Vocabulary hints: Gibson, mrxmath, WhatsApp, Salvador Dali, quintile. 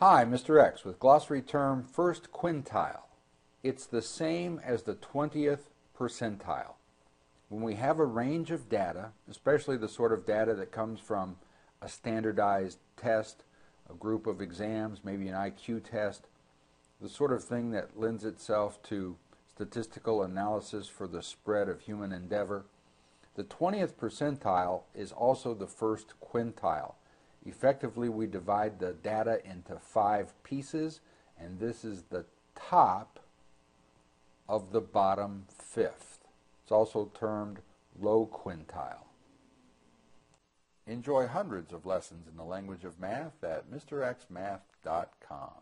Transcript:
Hi, Mr. X with glossary term first quintile. It's the same as the 20th percentile. When we have a range of data, especially the sort of data that comes from a standardized test, a group of exams, maybe an IQ test, the sort of thing that lends itself to statistical analysis for the spread of human endeavor, the 20th percentile is also the first quintile. Effectively, we divide the data into 5 pieces, and this is the top of the bottom 5th. It's also termed low quintile. Enjoy hundreds of lessons in the language of math at mrxmath.com.